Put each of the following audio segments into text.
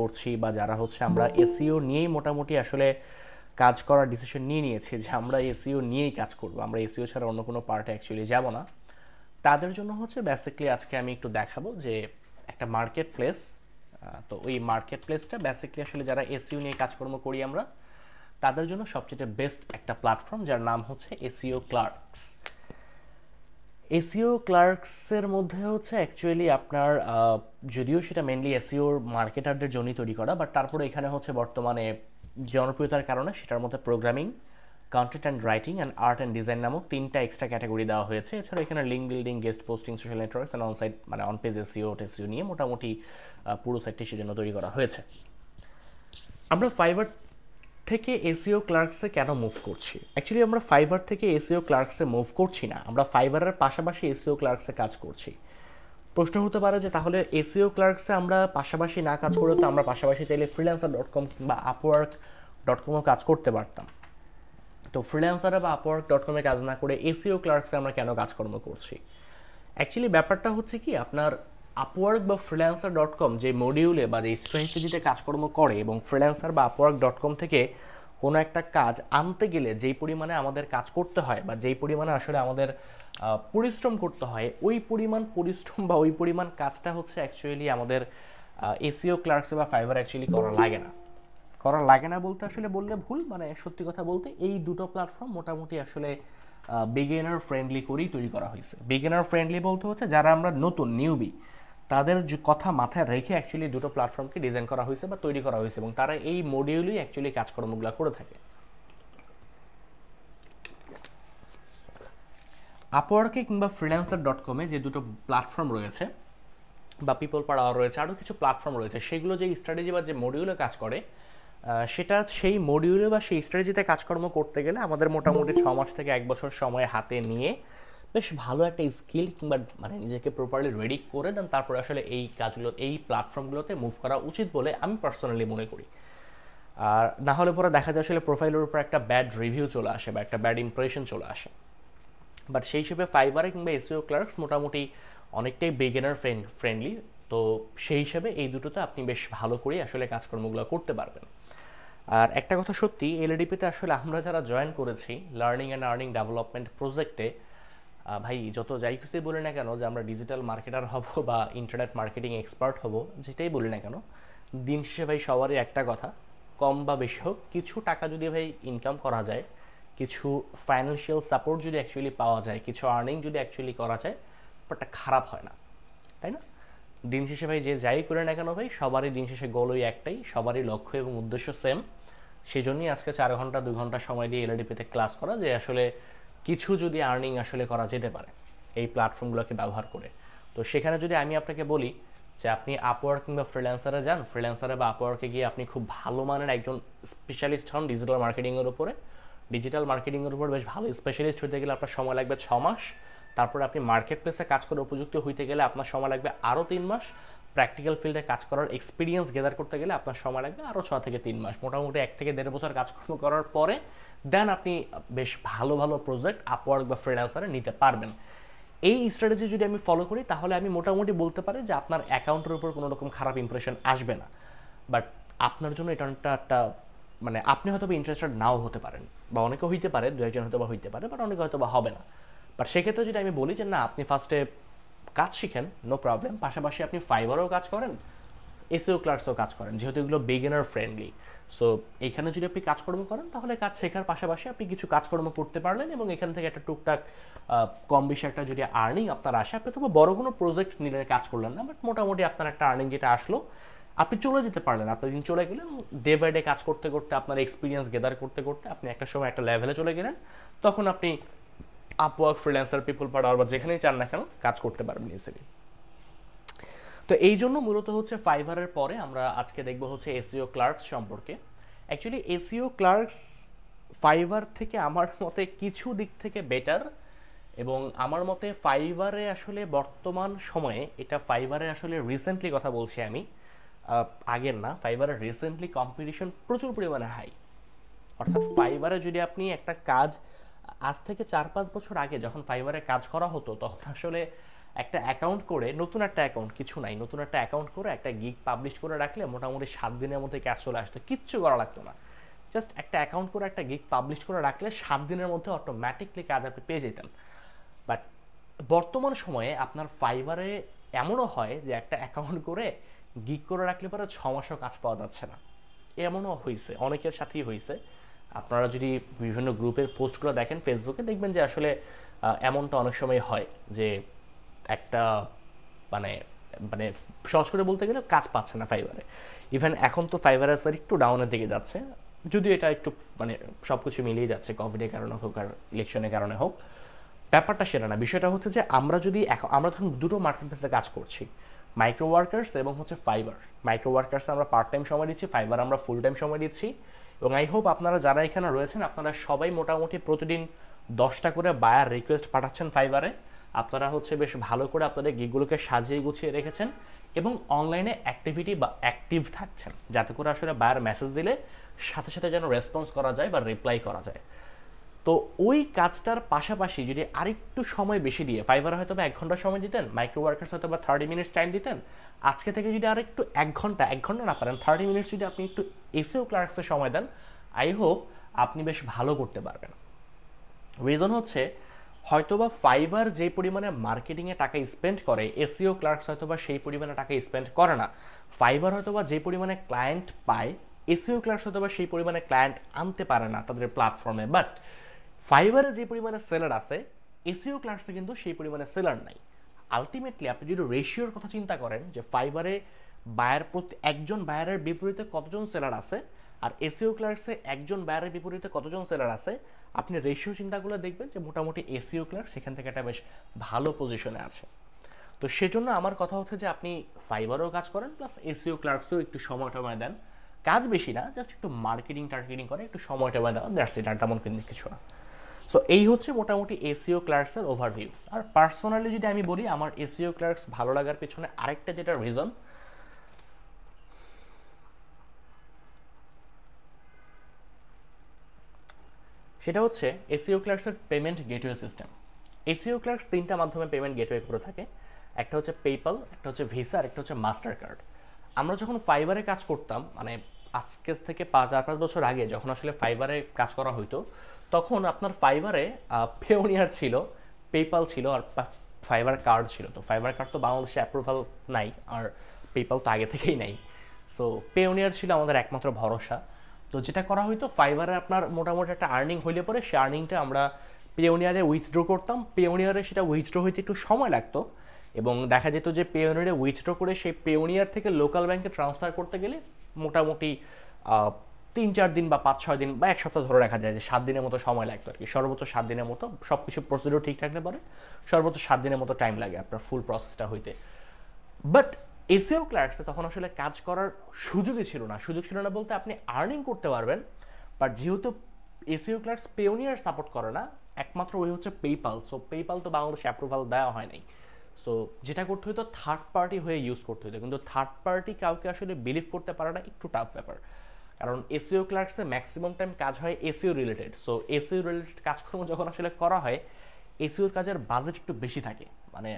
করছি বা যারা হচ্ছে আমরা এসইও নিয়েই মোটামুটি আসলে কাজ করার ডিসিশন নিয়ে নিয়েছে যে আমরা এসইও নিয়েই কাজ করব, আমরা এসইও ছাড়া অন্য কোনো পার্টে অ্যাকচুয়ালি যাব না, তাদের জন্য হচ্ছে বেসিক্যালি আজকে আমি একটু দেখাবো যে একটা মার্কেট প্লেস। তো ওই মার্কেট প্লেসটা বেসিক্যালি আসলে যারা এসইও নিয়ে কাজকর্ম করি আমরা তাদের জন্য সবচেয়ে বেস্ট একটা প্ল্যাটফর্ম, যার নাম হচ্ছে এসইও ক্লার্কস। এসইও ক্লার্কসের মধ্যে হচ্ছে অ্যাকচুয়ালি আপনার যদিও সেটা মেনলি এসইওর মার্কেটারদের জন্যই তৈরি করা, বাট তারপরে এখানে হচ্ছে বর্তমানে জনপ্রিয়তার কারণে সেটার মধ্যে programming, content and writing and art and design নামক তিনটা এক্সট্রা ক্যাটাগরি দেওয়া হয়েছে। এছাড়া এখানে link building, guest posting, social networks and onsite মানে অনপেজ এসইও টেসইও নিয়ে মোটামুটি পুরো সাইটটি সেজন্য তৈরি করা হয়েছে। আমরা ফাইবার থেকে এসইও ক্লার্কসে কেন মুভ করছি? অ্যাকচুয়ালি আমরা ফাইবার থেকে এসইও ক্লার্কসে মুভ করছি না, আমরা ফাইবারের পাশাপাশি এসইও ক্লার্কসে কাজ করছি। প্রশ্ন হতে পারে যে তাহলে এসইও ক্লার্কসে আমরা পাশাপাশি না কাজ করে তো আমরা পাশাপাশি চাইলে freelancer.com কিংবা upwork.com-এও কাজ করতে পারতাম, তো freelancer বা upwork.com-এ কাজ না করে এসইও ক্লার্কসে আমরা কেন কাজকর্ম করছি? অ্যাকচুয়ালি ব্যাপারটা হচ্ছে কি, আপনার আপওয়ার্ক বা freelancer.com যে মডিউলে বা যে স্ট্র্যাটেজিতে কাজকর্ম করে এবং freelancer বা upwork.com থেকে কোনো একটা কাজ আনতে গেলে যেই পরিমাণে আমাদের কাজ করতে হয় বা যেই পরিমাণে আসলে আমাদের পরিশ্রম করতে হয়, ওই পরিমাণ পরিশ্রম বা ওই পরিমাণ কাজটা হচ্ছে অ্যাকচুয়ালি আমাদের এসইও ক্লার্কসে বা ফাইবার অ্যাকচুয়ালি করা লাগে না বলতে আসলে বললে ভুল, মানে সত্যি কথা বলতে এই দুটো প্ল্যাটফর্ম মোটামুটি আসলে বিগিনার ফ্রেন্ডলি করেই তৈরি করা হয়েছে। বিগিনার ফ্রেন্ডলি বলতে হচ্ছে যারা আমরা নতুন নিউবি তাদের কথা মাথায় রেখে অ্যাকচুয়ালি দুটো প্ল্যাটফর্মকে ডিজাইন করা হয়েছে বা তৈরি করা হয়েছে এবং তারা এই মডিউলেই অ্যাকচুয়ালি কাজকর্মগুলো করে থাকে। আপওয়ার্কে কিংবা freelancer.com-এ যে দুটো প্ল্যাটফর্ম রয়েছে বা PeoplePerHour রয়েছে, আরও কিছু প্ল্যাটফর্ম রয়েছে, সেগুলো যে স্ট্র্যাটেজি বা যে মডিউলে কাজ করে সেটা সেই মডিউলে বা সেই স্ট্র্যাটেজিতে কাজকর্ম করতে গেলে আমাদের মোটামুটি 6 মাস থেকে 1 বছর সময় হাতে নিয়ে বেশ ভালো একটা স্কিল কিংবা মানে নিজেকে প্রপারলি রেডি করে দেন তারপরে আসলে এই কাজগুলো এই প্ল্যাটফর্মগুলোতে মুভ করা উচিত বলে আমি পার্সোনালি মনে করি। আর না হলে পরে দেখা যায় আসলে প্রোফাইলের উপর একটা ব্যাড রিভিউ চলে আসে বা একটা ব্যাড ইমপ্রেশন চলে আসে। বাট সেই হিসেবে ফাইবারে কিংবা এসইও ক্লার্কস মোটামুটি অনেকটাই বিগিনার ফ্রেন্ডলি, তো সেই হিসেবে এই দুটোতে আপনি বেশ ভালো করেই আসলে কাজকর্মগুলো করতে পারবেন। আর একটা কথা সত্যি, এলডিপিতে আসলে আমরা যারা জয়েন করেছি লার্নিং অ্যান্ড আর্নিং ডেভেলপমেন্ট প্রজেক্টে, ভাই যত যাই খুশি বলি না কেন যে আমরা ডিজিটাল মার্কেটার হব বা ইন্টারনেট মার্কেটিং এক্সপার্ট হব, যেটাই বলি না কেন, দিন শেষে ভাই সবারই একটা কথা, কম বা বেশি হোক কিছু টাকা যদি ভাই ইনকাম করা যায়, কিছু ফাইন্যান্সিয়াল সাপোর্ট যদি অ্যাকচুয়ালি পাওয়া যায়, কিছু আর্নিং যদি অ্যাকচুয়ালি করা যায়, ব্যাপারটা খারাপ হয় না, তাই না? দিন শেষে ভাই যে যাই করে না কেন ভাই সবারই দিন শেষে গোল ওই একটাই, সবারই লক্ষ্য এবং উদ্দেশ্য সেম। সেই জন্যই আজকে 4 ঘন্টা 2 ঘন্টা সময় দিয়ে এলডিপিতে ক্লাস করা, যে আসলে কিছু যদি আর্নিং আসলে করা যেতে পারে এই প্ল্যাটফর্মগুলোকে ব্যবহার করে। তো সেখানে যদি আমি আপনাকে বলি যে আপনি আপওয়ার্ক কিংবা freelancer-এ যান, freelancer-এ বা আপওয়ার্কে গিয়ে আপনি খুব ভালো মানের একজন স্পেশালিস্ট হন ডিজিটাল মার্কেটিংয়ের উপর বেশ ভালো স্পেশালিস্ট হতে গেলে আপনার সময় লাগবে 6 মাস, তারপরে আপনি মার্কেট প্লেসে কাজ করে উপযুক্ত হইতে গেলে আপনার সময় লাগবে আরও 3 মাস, প্র্যাকটিক্যাল ফিল্ডে কাজ করার এক্সপিরিয়েন্স গেদার করতে গেলে আপনার সময় লাগবে আরও 6 থেকে 3 মাস, মোটামুটি 1 থেকে দেড় বছর কাজকর্ম করার পরে দেন আপনি বেশ ভালো প্রজেক্ট আপওয়ার্ক বা freelancer-এ নিতে পারবেন। এই স্ট্র্যাটেজি যদি আমি ফলো করি তাহলে আমি মোটামুটি বলতে পারি যে আপনার অ্যাকাউন্টের উপর কোনো রকম খারাপ ইমপ্রেশন আসবে না, বাট আপনার জন্য এটা একটা মানে আপনি হয়তো ইন্টারেস্টেড নাও হতে পারেন বা অনেকে হইতে পারে, 2-1 জন হয়তো বা হইতে পারে, বাট অনেকে হয়তো বা হবে না। বাট সেক্ষেত্রে যদি আমি বলি যে না আপনি ফার্স্টে কাজ শিখেন, নো প্রবলেম, পাশাপাশি আপনি ফাইবারও কাজ করেন এসইও ক্লার্কসও কাজ করেন, যেহেতু এগুলো বিগিনার ফ্রেন্ডলি, সো এখানে যদি আপনি কাজকর্ম করেন তাহলে কাজ শেখার পাশাপাশি আপনি কিছু কাজকর্ম করতে পারলেন এবং এখান থেকে একটা টুকটাক কম বেশি একটা যদি আর্নিং আপনার আসে, আপনি তো বড় কোনো প্রজেক্ট নিয়ে কাজ করলেন না, বাট মোটামুটি আপনার একটা আর্নিং যেটা আসলো আপনি চলে যেতে পারলেন, আপনি দিন চলে গেলেন ডে বাই ডে কাজ করতে করতে আপনার এক্সপিরিয়েন্স গেদার করতে করতে আপনি একটা সময় একটা লেভেলে চলে গেলেন, তখন আপনি আপওয়ার্ক freelancer PeoplePerHour বা যেখানেই চান না কেন কাজ করতে পারবেন ইজিলি। তো এই জন্য মূলত হচ্ছে ফাইবারের পরে আমরা আজকে দেখব হচ্ছে এসইও ক্লার্কস সম্পর্কে। অ্যাকচুয়ালি এসইও ক্লার্কস ফাইবার থেকে আমার মতে কিছু দিক থেকে বেটার এবং আমার মতে ফাইবারে আসলে বর্তমান সময়ে এটা ফাইবারে আসলে রিসেন্টলি কথা বলছি আমি, আগের না, ফাইবারে রিসেন্টলি কম্পিটিশন প্রচুর পরিমাণে হাই। অর্থাৎ ফাইবারে যদি আপনি একটা কাজ আজ থেকে 4-5 বছর আগে যখন ফাইবারে কাজ করা হতো তখন আসলে একটা অ্যাকাউন্ট করে নতুন একটা অ্যাকাউন্ট কিছু নাই নতুন একটা অ্যাকাউন্ট করে একটা গিগ পাবলিশ করে রাখলে মোটামুটি 7 দিনের মধ্যে ক্যাশ চলে আসতো কিচ্ছু করা লাগতো না জাস্ট একটা অ্যাকাউন্ট করে একটা গিগ পাবলিশ করে রাখলে 7 দিনের মধ্যে অটোমেটিক্যালি কাজ আপনি পেয়ে যেতেন বাট বর্তমান সময়ে আপনার ফাইবারে এমনও হয় যে একটা অ্যাকাউন্ট করে গিগ করে রাখলে পরে 6 মাসও কাজ পাওয়া যাচ্ছে না এমনও হয়েছে অনেকের সাথেই হয়েছে আপনারা যদি বিভিন্ন গ্রুপের পোস্টগুলো দেখেন ফেসবুকে দেখবেন যে আসলে এমনটা অনেক সময় হয় যে একটা মানে মানে সহজ করে বলতে গেলে কাজ পাচ্ছে না ফাইবারে ইভেন এখন তো ফাইবারের স্যার একটু ডাউনের দিকে যাচ্ছে যদিও এটা একটু মানে সব কিছু মিলিয়ে যাচ্ছে কোভিডের কারণে হোক আর ইলেকশনের কারণে হোক ব্যাপারটা সেটা না বিষয়টা হচ্ছে যে আমরা ধরুন দুটো মার্কেটপ্লেসে কাজ করছি মাইক্রোওয়ার্কার্স এবং হচ্ছে ফাইবার মাইক্রোওয়ার্কার্সে আমরা পার্ট টাইম সময় দিচ্ছি ফাইবার আমরা ফুল টাইম সময় দিচ্ছি এবং আই হোপ আপনারা যারা এখানে রয়েছেন আপনারা সবাই মোটামুটি প্রতিদিন 10টা করে বায়ার রিকোয়েস্ট পাঠাচ্ছেন ফাইবারে আপনারা হচ্ছে বেশ ভালো করে আপনাদের গিগগুলোকে সাজিয়ে গুছিয়ে রেখেছেন এবং অনলাইনে অ্যাক্টিভিটি বা অ্যাক্টিভ থাকছেন যাতে করে আসলে বায়ার মেসেজ দিলে সাথে সাথে যেন রেসপন্স করা যায় বা রিপ্লাই করা যায় তো ওই কাজটার পাশাপাশি যদি আরেকটু সময় বেশি দিয়ে ফাইবার হয়তো বা 1 ঘন্টা সময় দিতেন মাইক্রোওয়ার্কার্স হয়তো বা 30 মিনিটস টাইম দিতেন আজকে থেকে যদি আরেকটু 1 ঘন্টা না পারেন 30 মিনিটস যদি আপনি একটু এসইও ক্লার্কসে সময় দেন আই হোপ আপনি বেশ ভালো করতে পারবেন রিজন হচ্ছে হয়তোবা ফাইবার যে পরিমাণে মার্কেটিংয়ে টাকা স্পেন্ড করে এসইও ক্লার্কস হয়তোবা সেই পরিমাণে টাকা স্পেন্ড করে না ফাইবার হয়তোবা যে পরিমাণে ক্লায়েন্ট পায় এসইও ক্লার্কস হয়তোবা সেই পরিমাণে ক্লায়েন্ট আনতে পারে না তাদের প্ল্যাটফর্মে বাট ফাইবারে যে পরিমাণে সেলার আছে এসইও ক্লার্কসে কিন্তু সেই পরিমাণে সেলার নাই আলটিমেটলি আপনি যদি রেশিওর কথা চিন্তা করেন যে ফাইবারে বায়ার প্রতি একজন বায়ারের বিপরীতে কতজন সেলার আছে আর এসইও ক্লার্কসে একজন বায়ারের বিপরীতে কতজন সেলার আছে আপনি রেশিও চিন্তাগুলো দেখবেন যে মোটামুটি এসইও ক্লার্ক সেখান থেকে একটা বেশ ভালো পজিশনে আছে তো সেজন্য আমার কথা হচ্ছে যে আপনি ফাইবারেও কাজ করেন প্লাস এসইও ক্লার্কসেও একটু সময় টময় দেন কাজ বেশি না জাস্ট একটু মার্কেটিং করে একটু সময় টময় দেওয়া দ্যাটস ইট আর তেমন কিন্তু কিছু না সো এই হচ্ছে মোটামুটি এসইও ক্লার্কসের ওভারভিউ আর পার্সোনালি যদি আমি বলি আমার এসইও ক্লার্কস ভালো লাগার পেছনে আরেকটা যেটা রিজন সেটা হচ্ছে এসইও ক্লার্কসের payment gateway system SEO clerks 3টা মাধ্যমে পেমেন্ট গেটওয়ে করে থাকে একটা হচ্ছে পেপ্যাল একটা হচ্ছে ভিসা আর একটা হচ্ছে মাস্টার কার্ড আমরা যখন ফাইবারে কাজ করতাম মানে আজকে থেকে 5 বছর আগে যখন আসলে ফাইবারে কাজ করা হইতো তখন আপনার ফাইবারে পেওনিয়ার ছিল পেপ্যাল ছিল আর ফাইবার কার্ড ছিল তো ফাইবার কার্ড তো বাংলাদেশে অ্যাপ্রুভাল নাই আর পেপ্যাল তো আগে থেকেই নাই সো পেওনিয়ার ছিল আমাদের একমাত্র ভরসা তো যেটা করা হইতো ফাইবারে আপনার মোটামুটি একটা আর্নিং হইলে পরে সে আর্নিংটা আমরা পেওনিয়ারে উইথড্র করতাম পেওনিয়ারে সেটা উইথড্র হইতে একটু সময় লাগতো এবং দেখা যেত যে পেওনিয়ারে উইথড্র করে সেই পেওনিয়ার থেকে লোকাল ব্যাংকে ট্রান্সফার করতে গেলে মোটামুটি 3-4 দিন বা 5-6 দিন বা 1 সপ্তাহ ধরে রাখা যায় যে 7 দিনের মতো সময় লাগতো আর কি সর্বোচ্চ 7 দিনের মতো সব কিছু প্রসিডিউর ঠিক থাকতে পারে সর্বোচ্চ 7 দিনের মতো টাইম লাগে আপনার ফুল প্রসেসটা হইতে বাট এসইও ক্লার্কসে তখন আসলে কাজ করার সুযোগই ছিল না বলতে আপনি আর্নিং করতে পারবেন বাট যেহেতু এসইও ক্লার্কস পেওনিয়ার সাপোর্ট করে না একমাত্র ওই হচ্ছে পেপ্যাল সো পেপ্যাল তো বাংলাদেশে অ্যাপ্রুভাল দেওয়া হয় নাই সো যেটা করতে হতো থার্ড পার্টি হয়ে ইউজ করতে হতো কিন্তু থার্ড পার্টি কাউকে আসলে বিলিভ করতে পারে না একটু টাফ ব্যাপার কারণ এসইও ক্লার্কসে ম্যাক্সিমাম টাইম কাজ হয় SEO related so SEO related কাজকর্ম যখন আসলে করা হয় এসইওর কাজের বাজেট একটু বেশি থাকে মানে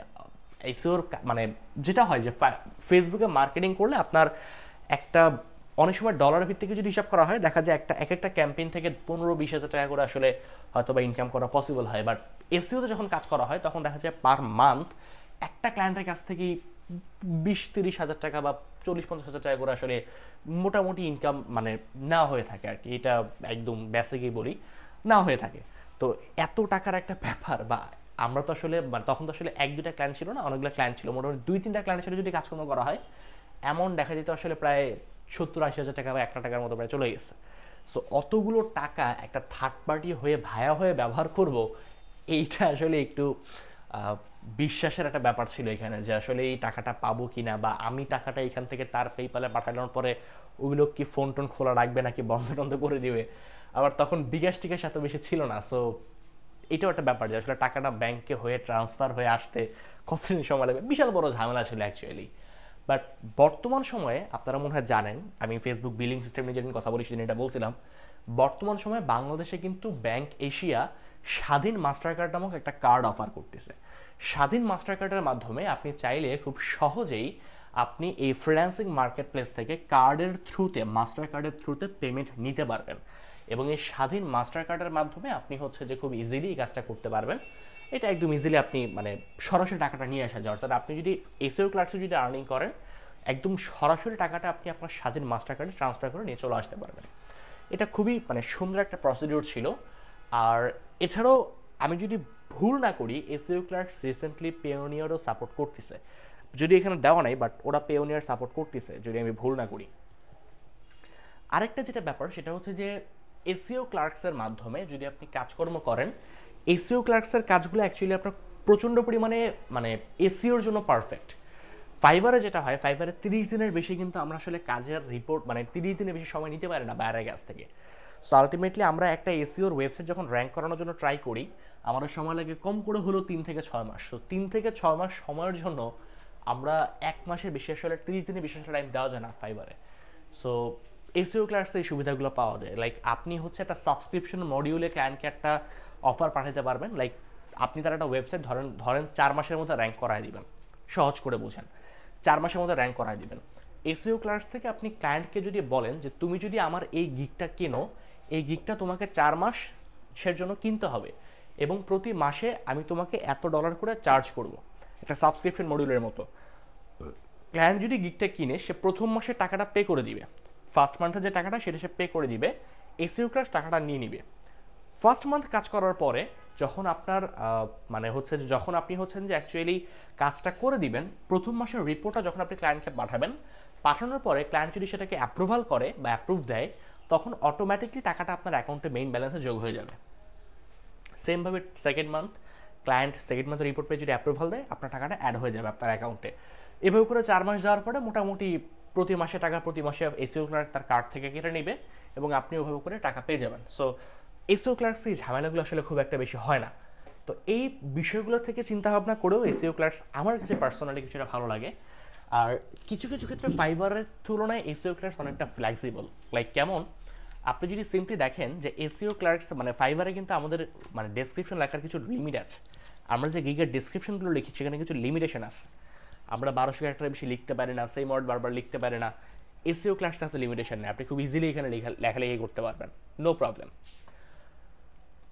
এসইওর মানে যেটা হয় যে ফেসবুকে মার্কেটিং করলে আপনার একটা অনেক সময় ডলার ভিত্তিকে যদি হিসাব করা হয় দেখা যায় এক একটা ক্যাম্পেইন থেকে 15-20 হাজার টাকা করে আসলে হয়তো বা ইনকাম করা পসিবল হয় বাট এসইওতে যখন কাজ করা হয় তখন দেখা যায় পার মান্থ একটা ক্লায়েন্টের কাছ থেকেই 20-30 হাজার টাকা বা 40-50 হাজার টাকা করে আসলে মোটামুটি ইনকাম মানে না হয়ে থাকে আর কি এটা একদম বেসিকই বলি না হয়ে থাকে তো এত টাকার একটা ব্যাপার বা আমরা তো আসলে তখন তো আসলে 1-2টা ক্লায়েন্ট ছিল না অনেকগুলো ক্লায়েন্ট ছিল মোটামুটি 2-3টা ক্লায়েন্ট ছিল যদি কাজকর্ম করা হয় এমন দেখা যেত আসলে প্রায় 70-80 হাজার টাকা বা 1 লাখ টাকার মতো প্রায় চলে গেছে সো অতগুলো টাকা একটা থার্ড পার্টি হয়ে ভায়া হয়ে ব্যবহার করব এইটা আসলে একটু বিশ্বাসের একটা ব্যাপার ছিল এখানে যে আসলে এই টাকাটা পাবো কিনা বা আমি টাকাটা এখান থেকে তার পেপ্যালে পাঠানোর পরে ওই লোক কি ফোন টোন খোলা রাখবে নাকি বন্ধ করে দিবে আবার তখন বিকাশ এত বেশি ছিল না সো এটাও একটা ব্যাপার যে আসলে টাকাটা ব্যাংকে হয়ে ট্রান্সফার হয়ে আসতে কতদিন সময় লাগবে বিশাল বড় ঝামেলা ছিল অ্যাকচুয়ালি বাট বর্তমান সময়ে আপনারা মনে হয় জানেন আমি ফেসবুক বিলিং সিস্টেম নিয়ে যেদিন কথা বলি সেদিন এটা বলছিলাম বর্তমান সময়ে বাংলাদেশে কিন্তু ব্যাংক এশিয়া স্বাধীন মাস্টার কার্ড নামক একটা কার্ড অফার করতেছে। স্বাধীন মাস্টার কার্ডের মাধ্যমে আপনি চাইলে খুব সহজেই আপনি এই ফ্রিল্যান্সিং মার্কেট প্লেস থেকে কার্ডের থ্রুতে মাস্টার কার্ডের থ্রুতে পেমেন্ট নিতে পারবেন এবং এই স্বাধীন মাস্টার কার্ডের মাধ্যমে আপনি হচ্ছে যে খুব ইজিলি এই কাজটা করতে পারবেন। এটা একদম ইজিলি আপনি মানে সরাসরি টাকাটা নিয়ে আসা যায়, অর্থাৎ আপনি যদি এসইও ক্লার্কসে যদি আর্নিং করেন একদম সরাসরি টাকাটা আপনি আপনার স্বাধীন মাস্টার কার্ডে ট্রান্সফার করে নিয়ে চলে আসতে পারবেন। এটা খুবই মানে সুন্দর একটা প্রসিডিউর ছিল। আর এছাড়াও আমি যদি ভুল না করি এসইও ক্লার্কস রিসেন্টলি পেয়োনিয়ারও সাপোর্ট করতেছে, যদি এখানে দেওয়া নাই বাট ওরা পেয়োনিয়ার সাপোর্ট করতেছে যদি আমি ভুল না করি। আরেকটা যেটা ব্যাপার সেটা হচ্ছে যে এসইও ক্লার্কসের মাধ্যমে যদি আপনি কাজকর্ম করেন, এসইও ক্লার্কসের কাজগুলো অ্যাকচুয়ালি আপনার প্রচণ্ড পরিমাণে মানে এসইওর জন্য পারফেক্ট। ফাইবারে যেটা হয়, ফাইবারে 30 দিনের বেশি কিন্তু আমরা আসলে কাজের রিপোর্ট মানে 30 দিনের বেশি সময় নিতে পারি না বাইরের কাছ থেকে। সো আলটিমেটলি আমরা একটা এসইওর ওয়েবসাইট যখন র্যাঙ্ক করানোর জন্য ট্রাই করি আমাদের সময় লাগে কম করে হলেও 3 থেকে 6 মাস। সো 3 থেকে 6 মাস সময়ের জন্য আমরা 1 মাসের বেশি আসলে 30 দিনের বেশি টাইম দেওয়া যায় না ফাইবারে। সো এসইও ক্লার্কসে এই সুবিধাগুলো পাওয়া যায়। লাইক আপনি হচ্ছে একটা সাবস্ক্রিপশন মডিউলে ক্লায়েন্টকে একটা অফার পাঠাতে পারবেন, লাইক আপনি তার একটা ওয়েবসাইট ধরেন 4 মাসের মধ্যে র্যাঙ্ক করায় দিবেন, সহজ করে বোঝেন 4 মাসের মধ্যে র্যাঙ্ক করায় দিবেন। এসইও ক্লার্কস থেকে আপনি ক্লায়েন্টকে যদি বলেন যে তুমি যদি আমার এই গিগটা কেনো, এই গিগটা তোমাকে 4 মাসের জন্য কিনতে হবে এবং প্রতি মাসে আমি তোমাকে $এত করে চার্জ করব, একটা সাবস্ক্রিপশন মডিউলের মতো। ক্লায়েন্ট যদি গিগটা কিনে সে প্রথম মাসে টাকাটা পে করে দিবে, ফার্স্ট মান্থের যে টাকাটা সেটা সে পে করে দিবে, এসইও ক্লার্কস টাকাটা নিয়ে নিবে। ফার্স্ট মান্থ কাজ করার পরে যখন আপনার মানে হচ্ছে যখন আপনি হচ্ছেন যে অ্যাকচুয়ালি কাজটা করে দিবেন, প্রথম মাসের রিপোর্টটা যখন আপনি ক্লায়েন্টকে পাঠাবেন, পাঠানোর পরে ক্লায়েন্ট যদি সেটাকে অ্যাপ্রুভাল করে বা অ্যাপ্রুভ দেয় তখন অটোমেটিকলি টাকাটা আপনার অ্যাকাউন্টে মেইন ব্যালেন্সে যোগ হয়ে যাবে। সেমভাবে সেকেন্ড মান্থ ক্লায়েন্ট সেকেন্ড মান্থের রিপোর্ট পেয়ে যদি অ্যাপ্রুভাল দেয় আপনার টাকাটা অ্যাড হয়ে যাবে আপনার অ্যাকাউন্টে। এভাবে করে 4 মাস যাওয়ার পরে মোটামুটি প্রতি মাসে টাকা প্রতি মাসে এসইও ক্লার্ক তার কার্ড থেকে কেটে নেবে এবং আপনি ওভাবে করে টাকা পেয়ে যাবেন। সো এসইও ক্লার্কস এই ঝামেলাগুলো আসলে খুব একটা বেশি হয় না। তো এই বিষয়গুলো থেকে চিন্তাভাবনা করেও এসইও ক্লার্কস আমার কাছে পার্সোনালি কিছুটা ভালো লাগে। আর কিছু কিছু ক্ষেত্রে ফাইবারের তুলনায় এসইও ক্লার্কস অনেকটা ফ্লেক্সিবল। লাইক কেমন, আপনি যদি সিম্পলি দেখেন যে এসইও ক্লার্কস মানে ফাইবারে কিন্তু আমাদের মানে ডেসক্রিপশন লেখার কিছু লিমিট আছে, আমরা যে গিগের ডেসক্রিপশনগুলো লিখি সেখানে কিছু লিমিটেশন আছে, আমরা 1200 ক্যারেক্টারের বেশি লিখতে পারি না, সেম ওয়ার্ড বারবার লিখতে পারি না। এসইও ক্লার্কস এত লিমিটেশন নেই, আপনি খুব ইজিলি এখানে লেখালেখি করতে পারবেন, নো প্রবলেম।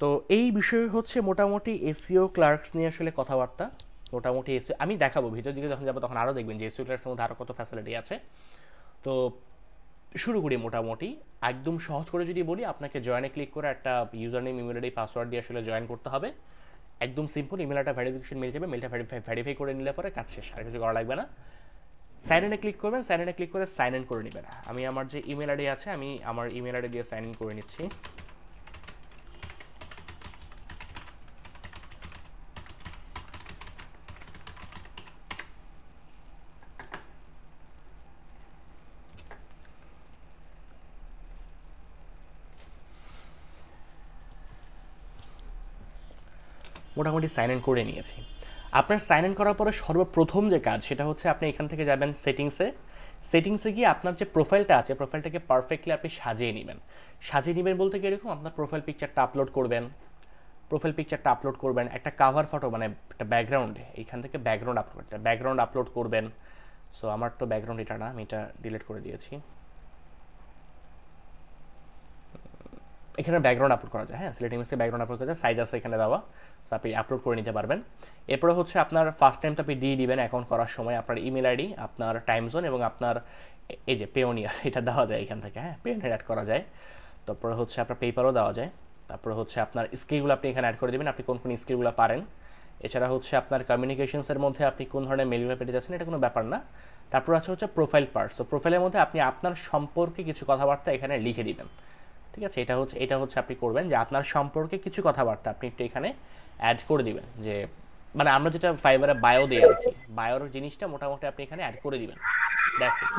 তো এই বিষয় হচ্ছে মোটামুটি এসইও ক্লার্কস নিয়ে আসলে কথাবার্তা। মোটামুটি এসইও আমি দেখাবো ভিতর দিকে যখন যাবো তখন আরও দেখবেন যে এসইও ক্লার্কসের মধ্যে আরও কত ফ্যাসিলিটি আছে। তো শুরু করি মোটামুটি একদম সহজ করে যদি বলি, আপনাকে জয়েনে ক্লিক করে একটা user name, email ID, password দিয়ে আসলে জয়েন করতে হবে। একদম সিম্পল, ইমেলটা ভেরিফিকেশন মেল যাবে, মেলটা ভেরিফাই করে নিলে পরে কাজ শেষ, আর কিছু করা লাগবে না। সাইন ইনে ক্লিক করবেন, সাইন ইনে ক্লিক করে সাইন ইন করে নেবেন। আমি আমার যে ইমেল আইডি আছে আমি আমার ইমেল আইডি দিয়ে সাইন ইন করে নিচ্ছি। মোটামুটি সাইন ইন করে নিয়েছি। আপনার সাইন ইন করার পরে সর্বপ্রথম যে কাজ সেটা হচ্ছে আপনি এখান থেকে যাবেন সেটিংসে। সেটিংসে গিয়ে আপনার যে প্রোফাইলটা আছে প্রোফাইলটাকে পারফেক্টলি আপনি সাজিয়ে নেবেন। সাজিয়ে নেবেন বলতে কি, এরকম আপনার প্রোফাইল পিকচারটা আপলোড করবেন, একটা কাভার ফটো মানে একটা ব্যাকগ্রাউন্ড, এইখান থেকে ব্যাকগ্রাউন্ড আপলোড করবেন। সো আমার তো ব্যাকগ্রাউন্ড এটা না, আমি এটা ডিলিট করে দিয়েছি। এখানে ব্যাকগ্রাউন্ড আপলোড করা যায়, হ্যাঁ সিলেক্ট ইমেজ থেকে ব্যাকগ্রাউন্ড আপলোড করা যায়, সাইজ আছে এখানে দেওয়া, তো আপনি আপলোড করে নিতে পারবেন। এরপরে হচ্ছে আপনার ফার্স্ট টাইমটা আপনি দিয়ে দিবেন অ্যাকাউন্ট করার সময়, আপনার ইমেল আইডি, আপনার টাইম জোন এবং আপনার এই যে পেয়োনিয়ার এটা দেওয়া যায় এখান থেকে, হ্যাঁ পেয়োনিয়ার অ্যাড করা যায়। তারপরে হচ্ছে আপনার পেপারও দেওয়া যায়। তারপরে হচ্ছে আপনার স্কিলগুলো আপনি এখানে অ্যাড করে দেবেন, আপনি কোন কোন স্কিলগুলো পারেন। এছাড়া হচ্ছে আপনার কমিউনিকেশনসের মধ্যে আপনি কোন ধরনের মেলগুলো পেতে যাচ্ছেন এটা কোনো ব্যাপার না। তারপর আছে হচ্ছে প্রোফাইল পার্ট, তো প্রোফাইলের মধ্যে আপনি আপনার সম্পর্কে কিছু কথাবার্তা এখানে লিখে দিবেন, ঠিক আছে। এটা হচ্ছে আপনি করবেন যে আপনার সম্পর্কে কিছু কথাবার্তা আপনি একটু এখানে অ্যাড করে দিবেন, যে মানে আমরা যেটা ফাইবারে বায়ো দিই আর কি, বায়োর জিনিসটা মোটামুটি আপনি এখানে অ্যাড করে দিবেন। That's it.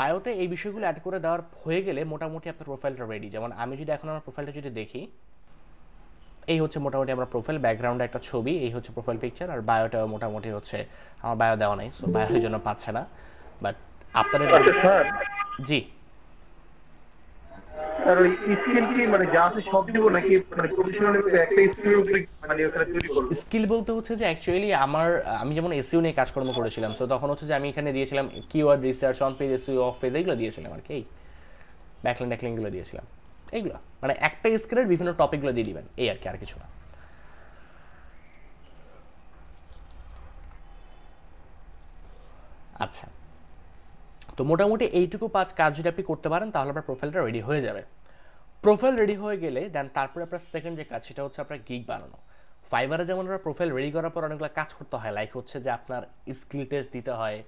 বায়োতে এই বিষয়গুলো অ্যাড করে দেওয়ার হয়ে গেলে মোটামুটি আপনার প্রোফাইলটা রেডি। যেমন আমি যদি এখন আমার প্রোফাইলটা যদি দেখি, এই হচ্ছে মোটামুটি আমার প্রোফাইল, ব্যাকগ্রাউন্ডে একটা ছবি, এই হচ্ছে প্রোফাইল পিকচার, আর বায়োটা মোটামুটি হচ্ছে আমার বায়ো দেওয়া নাই, সো বায়োর জন্য পাচ্ছে না। বাট আপনাদের জি আর ওই স্কিল কি মানে যা আছে সব দিব নাকি মানে প্রফেশনালি একটা স্কিল মানে ওখানে তৈরি করব। স্কিল বলতে হচ্ছে যে অ্যাকচুয়ালি আমি যেমন এসইও নিয়ে কাজকর্ম করেছিলাম, সো তখন হচ্ছে যে আমি এখানে দিয়েছিলাম keyword research, on page SEO, off page, এগুলো দিয়েছিলাম আর কি, ব্যাকলিংক ট্যাকলিংগুলো দিয়েছিলাম। এইগুলো মানে একটা স্কিলের বিভিন্ন টপিকগুলো দিয়ে দিবেন এই আর কি, আর কিছু না। আচ্ছা, তো মোটামুটি এইটুকু কাজ যদি আপনি করতে পারেন তাহলে আপনার প্রোফাইলটা রেডি হয়ে যাবে। প্রোফাইল রেডি হয়ে গেলে দেন তারপরে আপনার সেকেন্ড যে কাজ সেটা হচ্ছে আপনার গিগ বানানো। ফাইবারে যেমন আপনার প্রোফাইল রেডি করার পর অনেকগুলো কাজ করতে হয়, লাইক হচ্ছে যে আপনার স্কিল টেস্ট দিতে হয়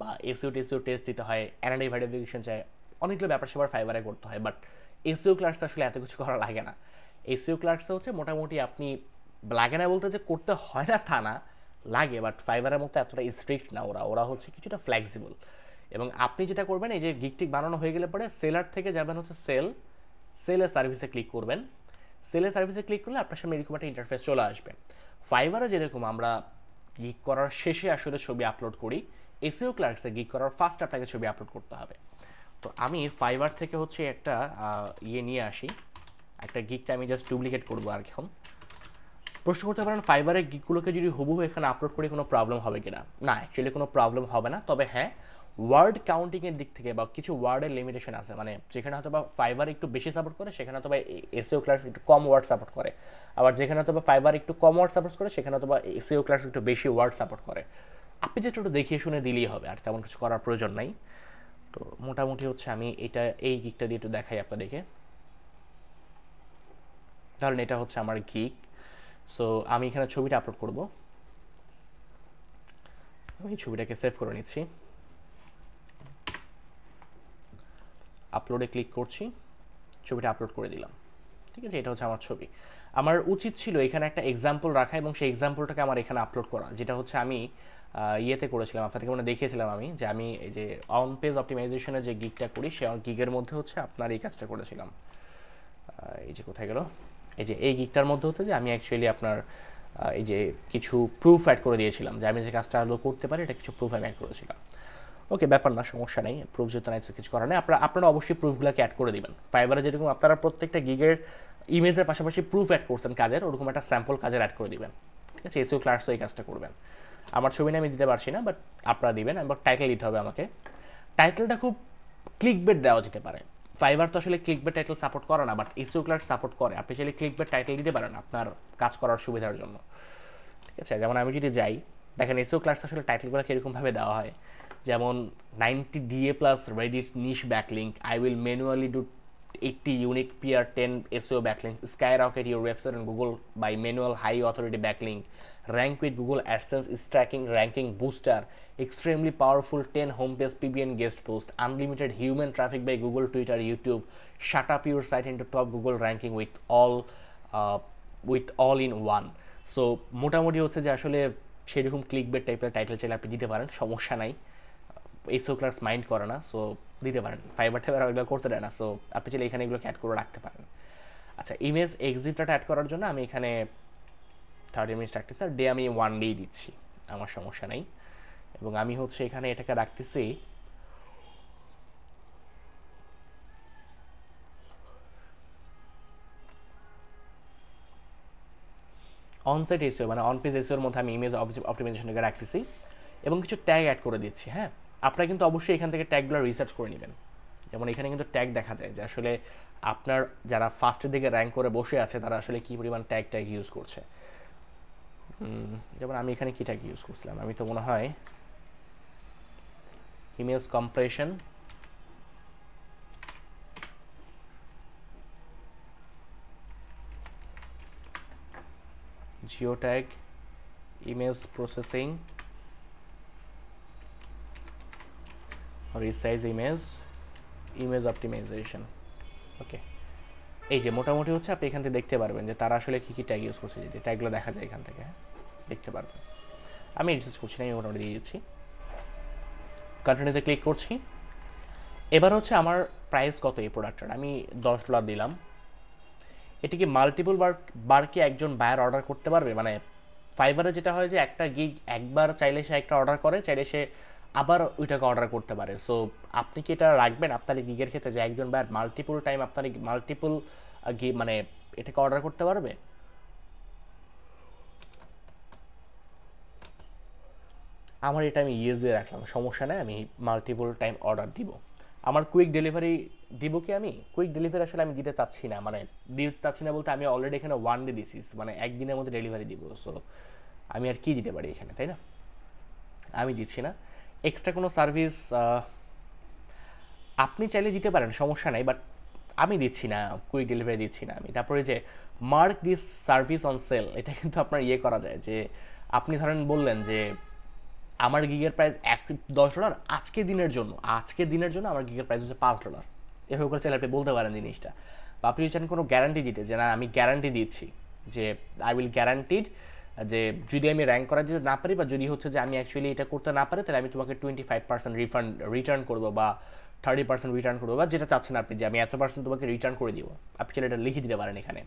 বা এসইও টেস্ট দিতে হয়, অ্যানালিটিক্যাল ভেরিফিকেশন চাই, অনেকগুলো ব্যাপার সেবার ফাইবারে করতে হয়। বাট এসইও ক্লার্কস আসলে এত কিছু করা লাগে না। এসইও ক্লার্কসে হচ্ছে মোটামুটি আপনি লাগে না বলতে যে করতে হয় না তা না, লাগে, বাট ফাইবারের মতো এতটা স্ট্রিক্ট না ওরা, ওরা হচ্ছে কিছুটা ফ্লেক্সিবল। এবং আপনি যেটা করবেন, এই যে গিগটিক বানানো হয়ে গেলে পরে সেলার থেকে যাবেন হচ্ছে সেলে সার্ভিসে ক্লিক করবেন। সেলে সার্ভিসে ক্লিক করলে আপনার সামনে এরকম একটা ইন্টারফেস চলে আসবে। ফাইবারে যেরকম আমরা গিগ করার শেষে আসলে ছবি আপলোড করি, এসইও ক্লার্কসে গিগ করার ফার্স্ট আপনাকে ছবি আপলোড করতে হবে। তো আমি ফাইবার থেকে হচ্ছে একটা ইয়ে নিয়ে আসি, একটা গিগটা আমি জাস্ট ডুপ্লিকেট করবো আর এখন। প্রশ্ন করতে পারেন ফাইবারের গিগগুলোকে যদি হুবহু এখানে আপলোড করি কোনো প্রবলেম হবে কিনা? না, অ্যাকচুয়ালি কোনো প্রবলেম হবে না। তবে হ্যাঁ, ওয়ার্ড কাউন্টিংয়ের দিক থেকে বা কিছু ওয়ার্ডের লিমিটেশন আছে, মানে যেখানে হয়তো বা ফাইবার একটু বেশি সাপোর্ট করে সেখানে হয়তো বা এসইও ক্লার্কস একটু কম ওয়ার্ড সাপোর্ট করে, আবার যেখানে হয়তো বা ফাইবার একটু কম ওয়ার্ড সাপোর্ট করে সেখানে হয়তো বা এসইও ক্লার্কস একটু বেশি ওয়ার্ড সাপোর্ট করে। আপনি যেটা একটু দেখিয়ে শুনে দিলেই হবে, আর তেমন কিছু করার প্রয়োজন নাই। তো মোটামুটি হচ্ছে আমি এটা এই গিকটা দিয়ে একটু দেখাই আপনাদেরকে। ধরেন এটা হচ্ছে আমার গিক, সো আমি এখানে ছবিটা আপলোড করব। আমি ছবিটাকে সেভ করে নিচ্ছি, আপলোডে ক্লিক করছি, ছবিটা আপলোড করে দিলাম। ঠিক আছে, এটা হচ্ছে আমার ছবি। আমার উচিত ছিল এখানে একটা এক্সাম্পল রাখা এবং সেই এক্সাম্পলটাকে আমার এখানে আপলোড করা, যেটা হচ্ছে আমি ইয়েতে করেছিলাম, আপনাদেরকে মানে দেখিয়েছিলাম আমি যে আমি এই যে অন পেজ অপটিমাইজেশনের যে গিগটা করি সেই গিগের মধ্যে হচ্ছে আপনার এই কাজটা করেছিলাম। এই যে কোথায় গেল, এই যে এই গিকটার মধ্যে হচ্ছে যে আমি অ্যাকচুয়ালি আপনার এই যে কিছু প্রুফ অ্যাড করে দিয়েছিলাম যে আমি যে কাজটা করতে পারি, এটা কিছু প্রুফ আমি অ্যাড করেছিলাম। ওকে, ব্যাপার না, সমস্যা নেই, প্রুফ যেতে নাই কিছু করার নেই। আপনারা অবশ্যই প্রুফগুলোকে অ্যাড করে দেবেন। ফাইবারে যেরকম আপনারা প্রত্যেকটা গিগের ইমেজের পাশাপাশি প্রুফ অ্যাড করছেন কাজের, ওরকম একটা স্যাম্পল কাজের অ্যাড করে দেবেন। ঠিক আছে, এসইও ক্লার্কসও এই কাজটা করবেন। আমার ছবি আমি দিতে পারছি না, বাট আপনারা দেবেন। এবার টাইটেল দিতে হবে আমাকে। টাইটেলটা খুব ক্লিক বেট দেওয়া যেতে পারে। ফাইবার তো আসলে ক্লিক বেট টাইটেল সাপোর্ট করে না, বাট এসইও ক্লার্কস সাপোর্ট করে। আপনি চাইলে ক্লিক বেট টাইটেল দিতে পারেন আপনার কাজ করার সুবিধার জন্য। ঠিক আছে, যেমন আমি যদি যাই, দেখেন এসইও ক্লার্কস আসলে টাইটেলগুলো কীরকমভাবে দেওয়া হয়, যেমন 90 DA+ Reddit niche backlink, I will manually do 80 unique peer 10 SEO backlinks, skyrocket your website on Google by manual high authority backlink, rank with Google AdSense tracking ranking booster, extremely powerful 10 homepage PBN guest post, unlimited human traffic by Google, Twitter, YouTube, shut up your site into top Google ranking with all in one. So মোটামুটি হচ্ছে যে আসলে সেরকম clickbait টাইপের title চাইলে আপনি দিতে পারেন, সমস্যা নাই। এসইও ক্লার্কস মাইন্ড করে না, সো দিতে পারেন। ফাইবার টাইবার এগুলো করতে দেয় না, সো আপনি চাইলে এখানে এগুলোকে অ্যাড করে রাখতে পারেন। আচ্ছা, ইমেজ এক্সিটটা অ্যাড করার জন্য আমি এখানে 30 মিনিট রাখতেছি, আর ডে আমি 1 day দিচ্ছি, আমার সমস্যা নেই। এবং আমি হচ্ছে এখানে এটাকে রাখতেছি অনসাইট এসইও, মানে অন পেজ এসইওর মধ্যে আমি ইমেজ অপটিমাইজেশনটাকে রাখতেছি এবং কিছু ট্যাগ অ্যাড করে দিচ্ছি। হ্যাঁ, আপনারা কিন্তু অবশ্যই এখান থেকে ট্যাগগুলো রিসার্চ করে নেবেন। যেমন এখানে কিন্তু ট্যাগ দেখা যায় যে আসলে আপনার যারা ফার্স্টের দিকে র্যাঙ্ক করে বসে আছে তারা আসলে কী পরিমাণ ট্যাগ ইউজ করছে। যেমন আমি এখানে কী ট্যাগ ইউজ করছিলাম, আমি তো মনে হয় image compression, geo tag, image processing, resize image, image optimization. Okay, এই যে মোটামুটি হচ্ছে আপনি এখান থেকে দেখতে পারবেন যে তারা আসলে কী কী ট্যাগ ইউজ করছে, যদি ট্যাগগুলো দেখা যায় এখান থেকে দেখতে পারবেন। আমি রিসার্চ করছি না, আমি মোটামুটি দিয়ে দিচ্ছি। কন্টিনিউতে ক্লিক করছি। এবার হচ্ছে আমার প্রাইস কত এই প্রোডাক্টটার, আমি $10 দিলাম। এটিকে মাল্টিপল বার কি একজন বায়ার অর্ডার করতে পারবে? মানে ফাইবারে যেটা হয় যে একটা গিগ একবার চাইলে সে একটা অর্ডার করে, চাইলে সে আবার ওইটাকে অর্ডার করতে পারে। সো আপনি কি এটা রাখবেন আপনার গিগের ক্ষেত্রে, যে একজন বা মাল্টিপল টাইম আপনার মাল্টিপল মানে এটাকে অর্ডার করতে পারবে? আমার এটা আমি ইয়েস দিয়ে রাখলাম, সমস্যা নেই, আমি মাল্টিপল টাইম অর্ডার দিব। আমার কুইক ডেলিভারি দিব কি? আমি কুইক ডেলিভারি আসলে আমি দিতে চাচ্ছি না, মানে দিতে চাচ্ছি না বলতে আমি অলরেডি এখানে ওয়ান ডে দিছি, মানে একদিনের মধ্যে ডেলিভারি দিব। সো আমি আর কি দিতে পারি এখানে, তাই না? আমি দিচ্ছি না এক্সট্রা কোনো সার্ভিস, আপনি চাইলে দিতে পারেন, সমস্যা নাই, বাট আমি দিচ্ছি না, কুইক ডেলিভারি দিচ্ছি না আমি। তারপরে যে mark this service on sale, এটা কিন্তু আপনার ইয়ে করা যায়, যে আপনি ধরেন বললেন যে আমার গিগের প্রাইস $10 আজকে দিনের জন্য, আজকে দিনের জন্য আমার গিগের প্রাইস হচ্ছে $5। এভাবে করে চাইলে আপনি বলতে পারেন জিনিসটা। বা আপনি চান কোনো গ্যারান্টি দিতে, যে না আমি গ্যারান্টি দিচ্ছি, যে আই উইল গ্যারান্টিড, যে যদি আমি র্যাঙ্ক করা দিতে না পারি বা যদি হচ্ছে যে আমি অ্যাকচুয়ালি এটা করতে না পারি, তাহলে আমি তোমাকে 25% রিফান্ড রিটার্ন করবো বা 30% রিটার্ন করবো, বা যেটা চাচ্ছেন আপনি যে আমি এত % তোমাকে রিটার্ন করে দিব, আপনি চাইলে এটা লিখে দিতে পারেন এখানে।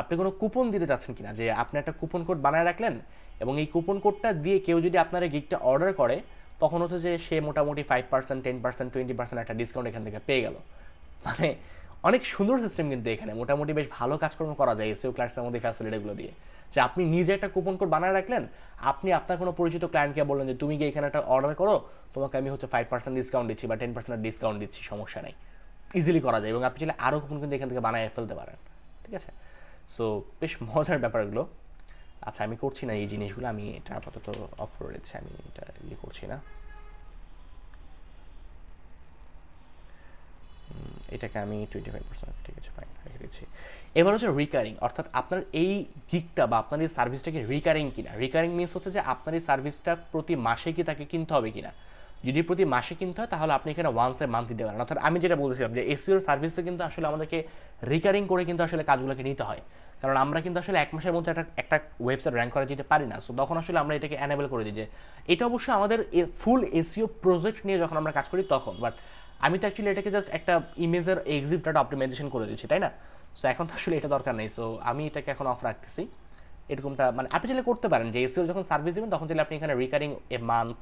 আপনি কোনো কুপন দিতে চাচ্ছেন কিনা, যে আপনি একটা কুপন কোড বানায় রাখলেন এবং এই কুপন কোডটা দিয়ে কেউ যদি আপনার গিগটা অর্ডার করে, তখন হচ্ছে যে সে মোটামুটি 5%, 10%, 20% একটা ডিসকাউন্ট এখান থেকে পেয়ে গেল। মানে অনেক সুন্দর সিস্টেম কিন্তু এখানে, মোটামুটি বেশ ভালো কাজকর্ম করা যায় এসইও ক্লার্কসের মধ্যে ফ্যাসিলিটিগুলো দিয়ে, যে আপনি নিজে একটা কুপন কোড বানায় রাখলেন, আপনি আপনার কোনো পরিচিত ক্লায়েন্টকে বললেন যে তুমি গিয়ে এখানে একটা অর্ডার করো, তোমাকে আমি হচ্ছে 5% ডিসকাউন্ট দিচ্ছি বা 10% ডিসকাউন্ট দিচ্ছি, সমস্যা নেই, ইজিলি করা যায়। এবং আপনি চাইলে আরও কুপন কিন্তু এখান থেকে বানায় ফেলতে পারেন, ঠিক আছে? সো বেশ মজার ব্যাপারগুলো। আচ্ছা আমি করছি না এই জিনিসগুলো, আমি এটা আপাতত অফ করে দিচ্ছি, আমি এটা ইয়ে করছি না, এটাকে আমি 25%, ঠিক আছে, ফাইন, রেখে দিচ্ছি। এবার হচ্ছে রিকারিং, অর্থাৎ আপনার এই গিগটা বা আপনার এই সার্ভিসটাকে রিকারিং কিনা। রিকারিং মিনস হচ্ছে যে আপনার এই সার্ভিসটা প্রতি মাসে কি তাকে কিনতে হবে কিনা। যদি প্রতি মাসে কিনতে হয় তাহলে আপনি এখানে ওয়ান্স এ মান্থ দিতে পারেন। অর্থাৎ আমি যেটা বলছিলাম যে এসইওর সার্ভিসে কিন্তু আসলে আমাদেরকে রিকারিং করে কিন্তু আসলে কাজগুলোকে নিতে হয়, কারণ আমরা কিন্তু আসলে এক মাসের মধ্যে একটা ওয়েবসাইট র্যাঙ্ক করা দিতে পারি না। সো তখন আসলে আমরা এটাকে এনেবল করে দিই, যে এটা অবশ্যই আমাদের ফুল এসইও প্রজেক্ট নিয়ে যখন আমরা কাজ করি তখন, বাট আমি তো অ্যাকচুয়ালি এটাকে জাস্ট একটা ইমেজের এক্সিট ডাটা অপটিমাইজেশন করে দিচ্ছি, তাই না? সো এখন তো আসলে এটা দরকার নেই, সো আমি এটাকে এখন অফ রাখতেছি। এরকমটা মানে আপনি চাইলে করতে পারেন, যে এসইও যখন সার্ভিস দেবেন তখন চাইলে আপনি এখানে recurring a month,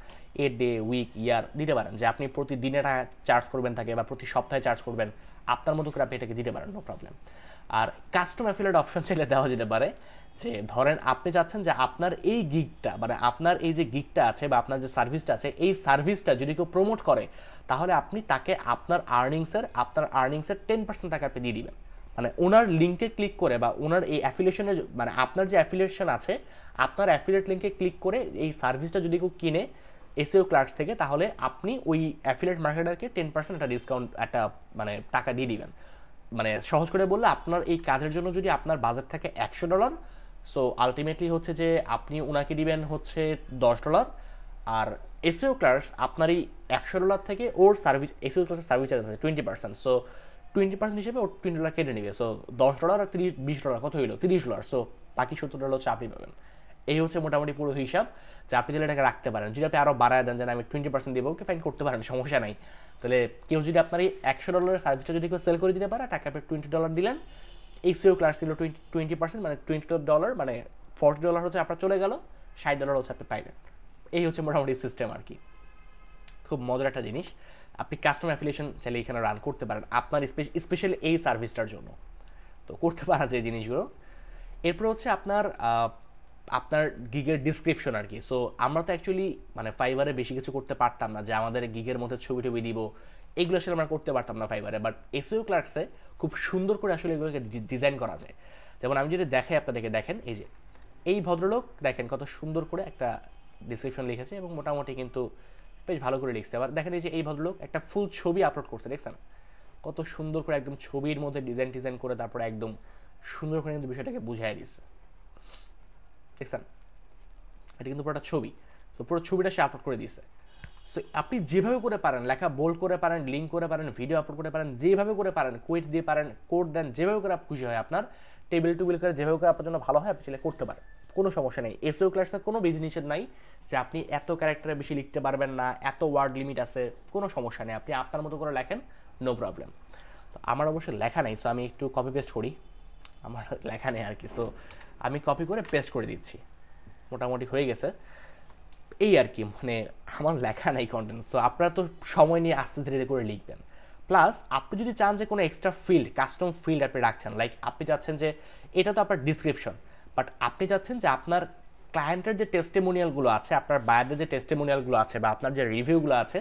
a day, week, year দিতে পারেন, যে আপনি প্রতিদিনে এটা চার্জ করবেন থাকে বা প্রতি সপ্তাহে চার্জ করবেন, আপনার মতো করে আপনি এটাকে দিতে পারেন, নো প্রবলেম। আর কাস্টম অ্যাফিলিয়েট অপশন চাইলে দেওয়া যেতে পারে, যে ধরেন আপনি চাচ্ছেন যে আপনার এই গিগটা, মানে আপনার এই যে গিগটা আছে বা আপনার যে সার্ভিসটা আছে, এই সার্ভিসটা যদি কেউ প্রমোট করে তাহলে আপনি তাকে আপনার আর্নিংসের 10% টাকা আপনি দিয়ে দিবেন। মানে ওনার লিঙ্কে ক্লিক করে বা ওনার এই অ্যাফিলিয়েশনে, মানে আপনার যে অ্যাফিলিয়েশন আছে আপনার অ্যাফিলিয়েট লিঙ্কে ক্লিক করে এই সার্ভিসটা যদি কেউ কিনে এসইও ক্লার্কস থেকে, তাহলে আপনি ওই অ্যাফিলিয়েট মার্কেটারকে 10% একটা ডিসকাউন্ট, একটা মানে টাকা দিয়ে দিবেন। মানে সহজ করে বললে আপনার এই কাজের জন্য যদি আপনার বাজেট থাকে $100, সো আলটিমেটলি হচ্ছে যে আপনি ওনাকে দিবেন হচ্ছে $10, আর এসইও ক্লার্কস আপনার এই $100 থেকে ওর সার্ভিস, এসইও ক্লার্কসের সার্ভিস চার্জ আছে 20%, সো 20% হিসেবে ওর $20 কেটে নেবে। সো $10 আর $20 কত হইলো? $30, সো বাকি $70 হচ্ছে আপনি পাবেন। এই হচ্ছে মোটামুটি পুরো হিসাব, যে আপনি চাইলে এটাকে রাখতে পারেন। যদি আপনি আরও বাড়ায় দেন, যেন আমি 20% দেবো, ওকে ফাইন, করতে পারেন, সমস্যা নাই। তাহলে কেউ যদি আপনার এই $100 সার্ভিসটা যদি কেউ সেল করে দিতে পারে, টাকা আপনি $20 দিলেন, এসইও ক্লার্কস ছিল 20%, মানে $20, মানে $40 হচ্ছে আপনার চলে গেল, $60 হচ্ছে আপনি পাইবেন। এই হচ্ছে মোটামুটি সিস্টেম আর কি, খুব মজার একটা জিনিস। আপনি কাস্টমার অ্যাফিলিয়েশন চাইলে এখানে রান করতে পারেন আপনার স্পেশালি এই সার্ভিসটার জন্য, তো করতে পারা যে জিনিসগুলো। এরপর হচ্ছে আপনার গিগের ডিসক্রিপশন আর কি। সো আমরা তো অ্যাকচুয়ালি মানে ফাইবারে বেশি কিছু করতে পারতাম না, যে আমাদের গিগের মধ্যে ছবি দিব, এগুলো আসলে আমরা করতে পারতাম না ফাইবারে, বাট এসইও ক্লার্কসে খুব সুন্দর করে আসলে এগুলোকে ডিজাইন করা যায়। যেমন আমি যদি দেখাই আপনাদেরকে, দেখেন এই যে এই ভদ্রলোক দেখেন কত সুন্দর করে একটা ডিসক্রিপশন লিখেছে এবং মোটামুটি কিন্তু বেশ ভালো করে লিখছে। আবার দেখেন এই যে এই ভদ্রলোক একটা ফুল ছবি আপলোড করছে, দেখছেন কত সুন্দর করে একদম ছবির মধ্যে ডিজাইন করে তারপরে একদম সুন্দর করে কিন্তু বিষয়টাকে বুঝাই দিচ্ছে, দেখছেন? এটা কিন্তু পুরোটা ছবি, তো পুরো ছবিটা সে আপলোড করে দিয়েছে। সো আপনি যেভাবে করে পারেন, লেখা বোল্ড করে পারেন, লিঙ্ক করে পারেন, ভিডিও আপলোড করে পারেন, যেভাবে করে পারেন, কোয়েট দিয়ে পারেন, কোড দেন, যেভাবে করে খুশি হয় আপনার, টেবিল টুবিল করে যেভাবে করে আপনার জন্য ভালো হয়, আপনি সেটা করতে পারেন, কোনো সমস্যা নেই। এসইও ক্লার্কসের কোনো বিধিনিষেধ নাই যে আপনি এত ক্যারেক্টারে বেশি লিখতে পারবেন না, এত ওয়ার্ড লিমিট আছে, কোনো সমস্যা নেই, আপনি আপনার মতো করে লেখেন, নো প্রবলেম। তো আমার অবশ্য লেখা নেই, সো আমি একটু কপি পেস্ট করি, আমার লেখা নেই আর কি, সো আমি কপি করে পেস্ট করে দিচ্ছি, মোটামুটি হয়ে গেছে। এই আর কি, মানে আমার লেখা নাই কন্টেন্ট। সো আপনারা তো সময় নিয়ে আস্তে ধীরে করে লিখবেন। প্লাস আপনি যদি চান যে কোনো এক্সট্রা ফিল্ড, কাস্টম ফিল্ড আপনি রাখছেন, লাইক আপনি চাচ্ছেন যে এটা তো আপনার ডিসক্রিপশন, বাট আপনি চাচ্ছেন যে আপনার ক্লায়েন্টের যে টেস্টিমোনিয়ালগুলো আছে, আপনার বায়ারদের যে টেস্টিমোনিয়ালগুলো আছে বা আপনার যে রিভিউগুলো আছে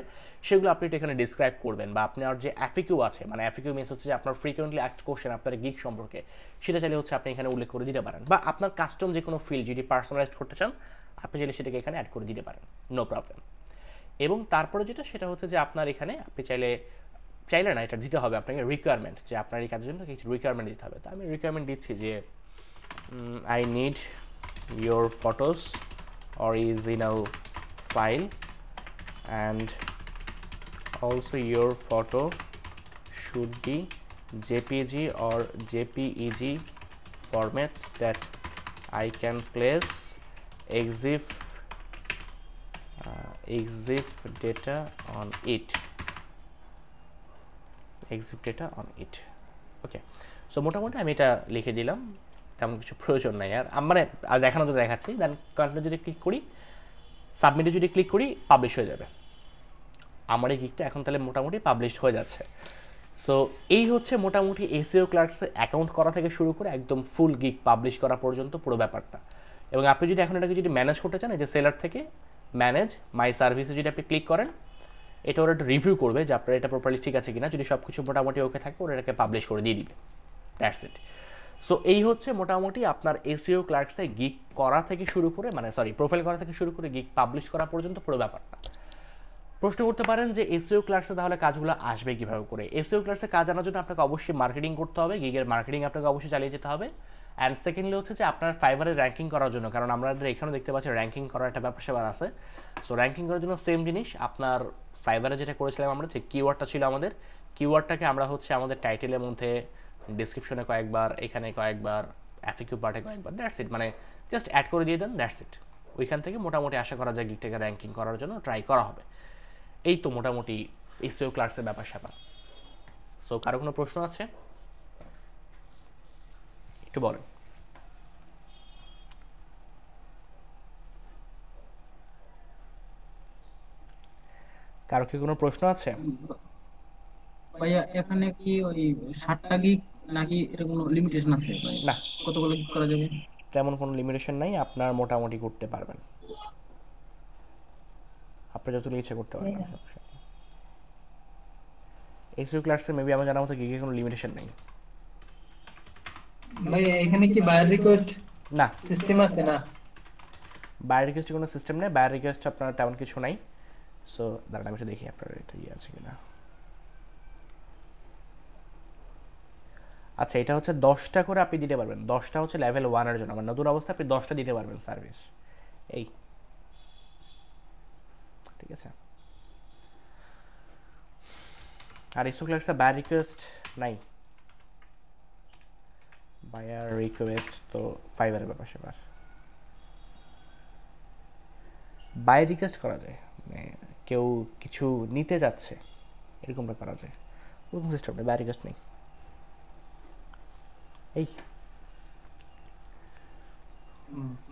সেগুলো আপনি একটু এখানে ডিসক্রাইব করবেন, বা আপনার যে অ্যাফিকিউ আছে, মানে অ্যাফিকিউ মিনস হচ্ছে যে আপনার ফ্রিকোয়েন্টলি আস্কড কোশ্চেন আপনার গিগ সম্পর্কে, সেটা চাইলে হচ্ছে আপনি এখানে উল্লেখ করে দিতে পারেন, বা আপনার কাস্টম যে কোনো ফিল্ড যদি পার্সোনালাইজ করতে চান আপনি চাইলে সেটাকে এখানে অ্যাড করে দিতে পারেন, নো প্রবলেম। এবং তারপরে যেটা সেটা হচ্ছে যে আপনার এখানে আপনি চাইলে না, এটা দিতে হবে আপনাকে রিকোয়ারমেন্ট, যে আপনার এই কাজের জন্য কিছু রিকোয়ারমেন্ট দিতে হবে। তো আমি রিকোয়ারমেন্ট দিচ্ছি যে I need your photos original file and also your photo should be jpg or jpeg format that I can place exif data on it, exif data on it, okay। So মোটামুটি আমি এটা লিখে দিলাম, তেমন কিছু প্রয়োজন নাই আর, মানে দেখানো তো দেখাচ্ছি। দেন কন্টিনিউ যদি ক্লিক করি, সাবমিটে যদি ক্লিক করি, পাবলিশ হয়ে যাবে আমার এই গিকটা, এখন তাহলে মোটামুটি পাবলিশ হয়ে যাচ্ছে। সো এই হচ্ছে মোটামুটি এসইও ক্লার্কসে অ্যাকাউন্ট করা থেকে শুরু করে একদম ফুল গিক পাবলিশ করা পর্যন্ত পুরো ব্যাপারটা। এবং আপনি যদি এখন এটাকে যদি ম্যানেজ করতে চান, এই যে সেলার থেকে ম্যানেজ মাই সার্ভিসে যদি আপনি ক্লিক করেন, এটা ওরা একটা রিভিউ করবে যে আপনার এটা প্রপারলি ঠিক আছে কিনা, যদি সব কিছু মোটামুটি ওকে থাকে ওরা এটাকে পাবলিশ করে দিয়ে দিবে, দ্যাটস ইট। সো এই হচ্ছে মোটামুটি আপনার এসইও ক্লার্কসে গিক করা থেকে শুরু করে, মানে সরি প্রোফাইল করা থেকে শুরু করে গিক পাবলিশ করা পর্যন্ত পুরো ব্যাপারটা। প্রশ্ন করতে পারেন যে এসইও ক্লার্কসে তাহলে কাজগুলো আসবে কীভাবে করে? এসইও ক্লার্কসে কাজ আনার জন্য আপনাকে অবশ্যই মার্কেটিং করতে হবে, গিগের মার্কেটিং আপনাকে অবশ্যই চালিয়ে যেতে হবে। অ্যান্ড সেকেন্ডলি হচ্ছে যে আপনার ফাইবারে র্যাঙ্কিং করার জন্য, কারণ আমরা এখানে দেখতে পাচ্ছি র্যাঙ্কিং করার একটা ব্যাপার সেবার আছে। সো র্যাঙ্কিং করার জন্য সেম জিনিস, আপনার ফাইবারে যেটা করেছিলাম আমরা, যে কিওয়ার্ডটা ছিল আমাদের, কিওয়ার্ডটাকে আমরা হচ্ছে আমাদের টাইটেলের মধ্যে, ডিসক্রিপশনে কয়েকবার, এখানে কয়েকবার, অ্যাফিকিউ পার্টে কয়েকবার, দ্যাটস ইট, মানে জাস্ট অ্যাড করে দিয়ে দেন, দ্যাটস ইট। ওইখান থেকে মোটামুটি আশা করা যায় গিকটাকে র্যাঙ্কিং করার জন্য ট্রাই করা হবে। এই তো মোটামুটি এসইও ক্লার্কসের ব্যাপার স্যাপার। সো কারো কোনো প্রশ্ন আছে একটু বলেন। কারো কি কোনো প্রশ্ন আছে ভাইয়া? এখানে কি ওই 60টা গিক নাকি এরকম লিমিটেশন আছে? না, কতগুলো গিক করা যাবে তেমন কোনো লিমিটেশন নাই, আপনার মোটামুটি করতে পারবেন, আপনি যতটুকু ইচ্ছে করতে পারবেন। এসইও ক্লার্কসে মেবি আমার জানা মতো গিকের কোনো লিমিটেশন নাই ভাই। এখানে কি বায়ার রিকোয়েস্ট না সিস্টেম আছে? না, বায়ার রিকোয়েস্ট কোনো সিস্টেম নাই, বায়ার রিকোয়েস্ট আপনার তেমন কিছু নাই। সো দাঁড়ান আমি একটু দেখি আপনার এটা কি আছে কিনা। আচ্ছা, এটা হচ্ছে 10টা করে আপনি দিতে পারবেন, 10টা হচ্ছে লেভেল 1-এর জন্য, মানে নতুন অবস্থা আপনি 10টা দিতে পারবেন সার্ভিস, এই ঠিক আছে। আর এসইও ক্লার্কসে বায়ার রিকোয়েস্ট নাই, বায়ার রিকোয়েস্ট তো ফাইবারের ব্যাপার সেবার, বায়ার রিকোয়েস্ট করা যায়, মানে কেউ কিছু নিতে যাচ্ছে এরকমটা করা যায়, ওরকম সিস্টেম নেই, বায়ার রিকোয়েস্ট নেই। এই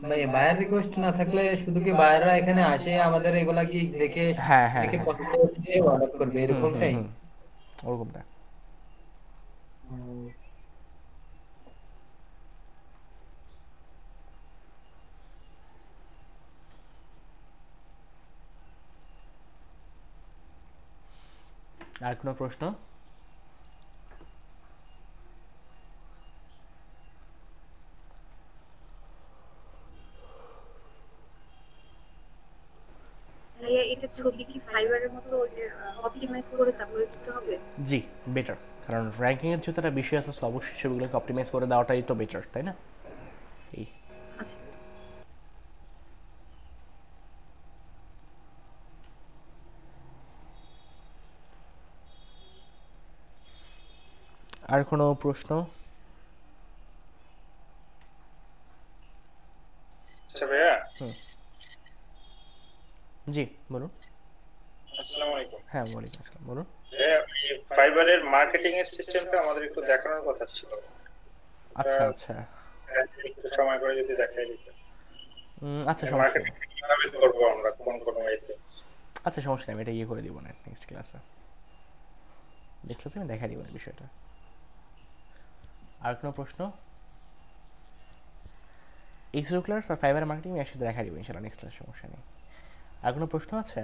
মানে বায়ার রিকোয়েস্ট না থাকলে শুধু কি বায়াররা এখানে আসে আমাদের এগুলা কি দেখে দেখে পছন্দ করে অর্ডার করবে এরকমটাই? ওরকমটা আর কোনো প্রশ্ন? এটা ছবি কি ফাইবারের মতো যে অপটিমাইজ করে তারপরে দিতে হবে? জি, বেটার, কারণ র‍্যাঙ্কিং এর জন্য একটা বিষয় আছে, অবশ্যই সেগুলোকে অপটিমাইজ করে দাওটাই তো বেটার, তাই না? এই আচ্ছা, আর কোনো প্রশ্ন? আচ্ছা ভাইয়া, জি বলুন। আসসালামু আলাইকুম। হ্যাঁ, ওয়ালাইকুম আসসালাম, বলুন। এই ফাইবারের মার্কেটিং এর সিস্টেমটা আমাদের একটু দেখানোর কথা ছিল। আচ্ছা আচ্ছা, একটু সময় করে যদি দেখাই দিতেন। আচ্ছা সমস্যা নেই, আমি তো করব আমরা কোন কোন ওয়েতে। আচ্ছা সমস্যা নেই, এটা ইয়ে করে দিব না নেক্সট ক্লাসে, দেখলে আমি দেখা দিব এই বিষয়টা। আর কোনো প্রশ্ন? SEOClerks আর ফাইবার মার্কেটিং এর সাথে দেখা দিব ইনশাআল্লাহ নেক্সট ক্লাসে, সমস্যা নেই। আর কোনো প্রশ্ন আছে?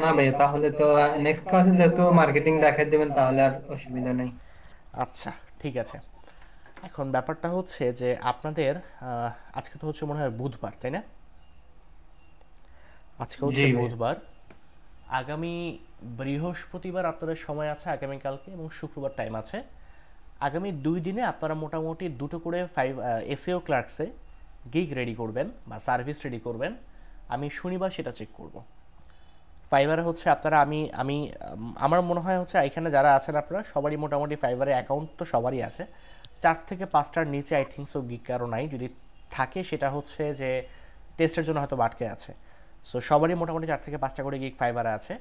না ভাই, তাহলে তো নেক্সট ক্লাসে যেহেতু মার্কেটিং দেখা দিবেন তাহলে আর অসুবিধা নেই। আচ্ছা ঠিক আছে। এখন ব্যাপারটা হচ্ছে যে আপনাদের আজকে তো হচ্ছে মনে হয় বুধবার, তাই না? আজকে হচ্ছে বুধবার, আগামী বৃহস্পতিবার আপনাদের সময় আছে আগামীকালকে, এবং শুক্রবার টাইম আছে। আগামী 2 দিনে আপনারা মোটামুটি 2টো করে SEOClerksে গিগ রেডি করবেন বা সার্ভিস রেডি করবেন। আমি শনিবার সেটা চেক করব। ফাইবারে হচ্ছে আপনারা আমি আমার মনে হয় হচ্ছে এখানে যারা আছেন আপনারা সবারই মোটামুটি ফাইবারে অ্যাকাউন্ট তো সবারই আছে, 4 থেকে 5টার নিচে আই থিঙ্ক সো গিগ কারো নাই, যদি থাকে সেটা হচ্ছে যে টেস্টের জন্য হয়তো আটকে আছে। সো সবারই মোটামুটি 4 থেকে 5টা করে গিগ ফাইবারে আছে।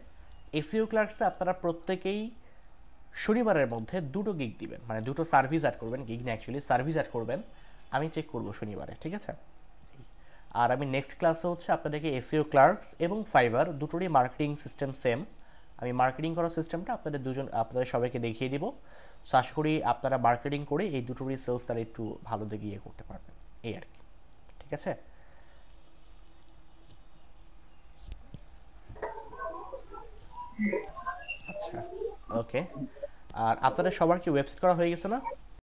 SEOClerksে আপনারা প্রত্যেকেই শনিবারের মধ্যে 2টো গিগ দিবেন, মানে 2টো সার্ভিস অ্যাড করবেন, গিগ না অ্যাকচুয়ালি সার্ভিস অ্যাড করবেন। আমি চেক করব শনিবারে, ঠিক আছে? আর আমি নেক্সট ক্লাসে হচ্ছে আপনাদেরকে SEOClerks এবং ফাইবার দুটোরই মার্কেটিং সিস্টেম সেম, আমি মার্কেটিং করার সিস্টেমটা আপনাদের আপনাদের সবাইকে দেখিয়ে দিব। সো আশা করি আপনারা মার্কেটিং করে এই দুটোরই সেলস তারা একটু ভালো দিকে ইয়ে করতে পারবেন, এই আর কি, ঠিক আছে? আচ্ছা ওকে। আর আপনাদের সবার কি ওয়েবসাইট করা হয়ে গেছে না?